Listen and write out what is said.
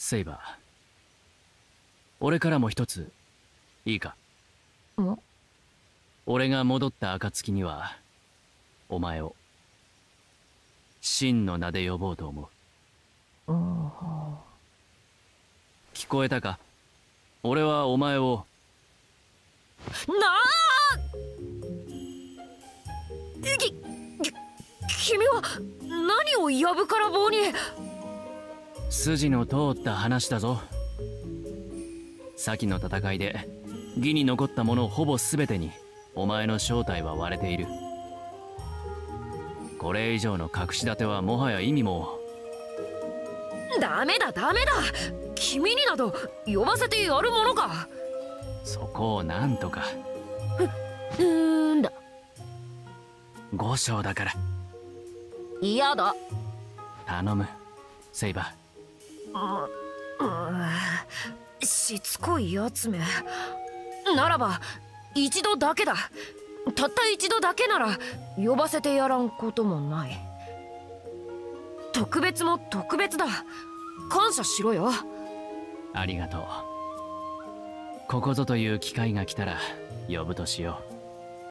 セイバー、俺からも一ついいか？俺が戻った暁にはお前を真の名で呼ぼうと思う。聞こえたか？俺はお前を君は何をやぶから棒に。筋の通った話だぞ。先の戦いで義に残ったものほぼ全てにお前の正体は割れている。これ以上の隠し立てはもはや意味も。ダメだダメだ、君になど呼ばせてやるものか。そこをなんとか。五章だから嫌だ。頼むセイバー。しつこいやつめ。ならば一度だけだ、たった一度だけなら呼ばせてやらんこともない。特別も特別だ、感謝しろよ。ありがとう。ここぞという機会が来たら呼ぶとしよう。